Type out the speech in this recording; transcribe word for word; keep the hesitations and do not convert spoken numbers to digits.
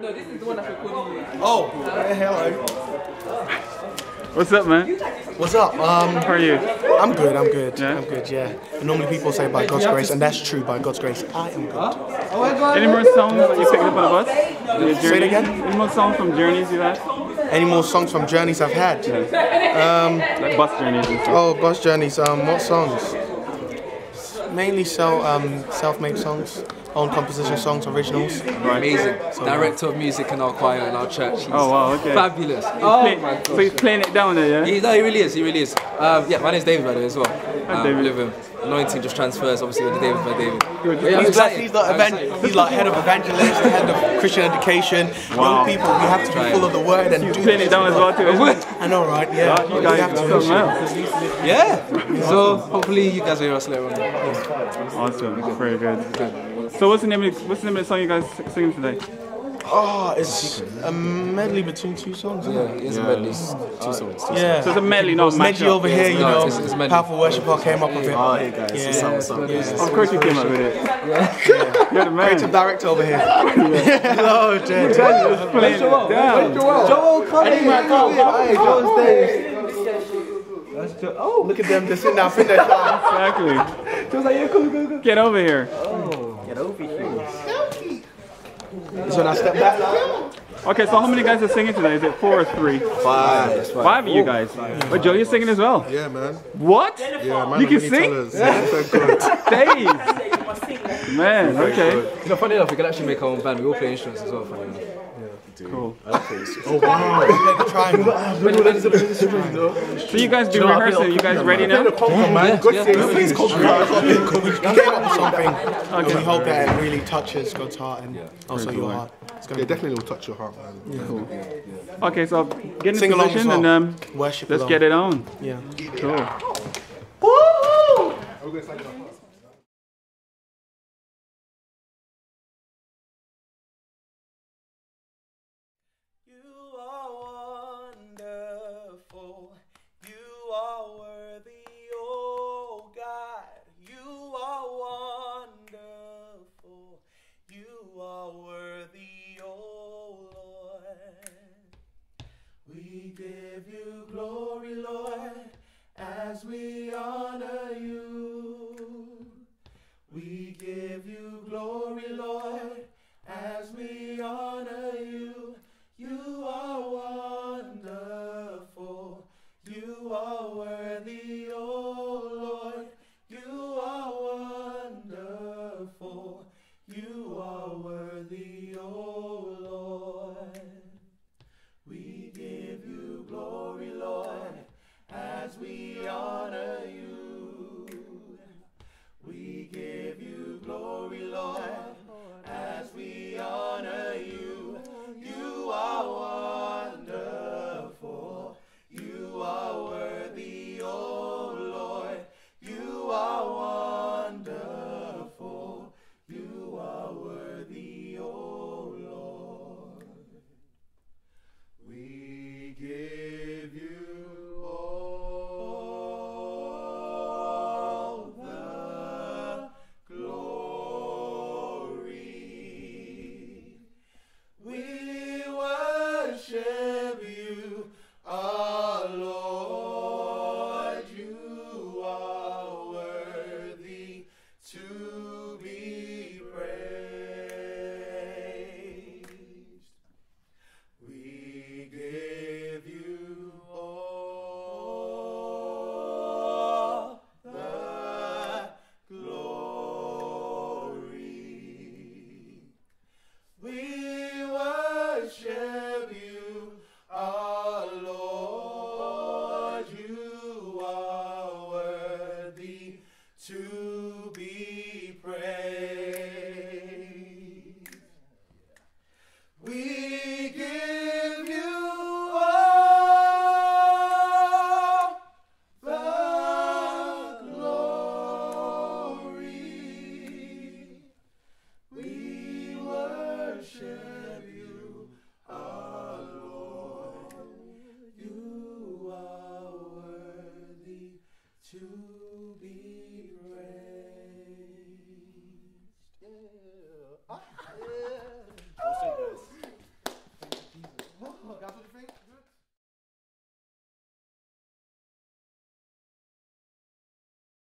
No, this is the one that's recording you. Oh, hey, hello. What's up, man? What's up? Um, How are you? I'm good, I'm good. Yeah? I'm good, yeah. And normally people say by God's grace, and that's true, by God's grace, I am good. Huh? Any more songs that you picked up on the bus? Say it again? Any more songs from journeys you had? Any more songs from journeys I've had? Yeah. Um, like bus journeys and stuff. Oh, bus journeys. Um, what songs? Mainly so, um, self-made songs, own composition songs, originals. Right. Amazing. So, Director of music in our choir in our church. He's oh wow, okay. Fabulous. He's oh play, my gosh. So he's playing it down there, yeah? He, no, he really is, he really is. Um, yeah, my name's David by the way as well. Hi, um, David. Live with him. Anointing just transfers, obviously, with the David by David. Yeah, he's, like, he's, like he's like head of evangelism, head of Christian education. Wow. Young people, we have to be full of the word and do playing it down as well too. I know, right? Yeah. Right, you guys have to so well. Yeah. So hopefully you guys will hear us later on. Awesome. Very good. So what's the name? Of, what's the name of the song you guys singing today? Oh, it's a medley between two songs. Yeah, it is yeah. a medley. Oh. Two songs. Two yeah. songs. So it's a medley, not a match-up. Medley over here, you know. It's, it's Powerful Worshipper came up with it. Oh, hey guys. Yeah. Song, song, yeah. Of course you came up with it. Yeah. yeah. You're the man. Creative director over here. Hello, Jay. Where's Joel? Where's Joel? Joel, come in. Hey, Joel's there. Oh, look at them. They're sitting down. Exactly. Joel's like, yeah, cool, cool, cool. Get over here. Oh. Get over here. So I step back. Okay, so how many guys are singing today? Is it four or three? Five. Five, Five of you guys. Five. But Joe, you're singing as well. Yeah, man. What? Yeah, man. You can sing? Yeah, so good. Dave. Man, okay. Good. You know, funny enough, we can actually make our own band. We all play instruments as well, funny enough. Yeah. Cool. Oh, wow. So you guys do rehearsal. Are you guys ready now? Yeah, good thing. Please call something. Okay. We hope that it really touches God's heart and yeah. also your heart. It's gonna yeah, definitely will touch your heart, man. Yeah. Cool. Yeah. Okay, so get in position well. and um, Worship let's along. get it on. Yeah. Cool. Woo! As we honor you, we give you glory, Lord, as we honor you. You are wonderful, you are worthy, oh Lord, you are wonderful, you are worthy, oh Lord. We give you glory, Lord, as we honor you. We give you glory, Lord, as we honor you. You are wonderful, you are worthy, oh Lord. You are wonderful, you are worthy, oh Lord. We give you to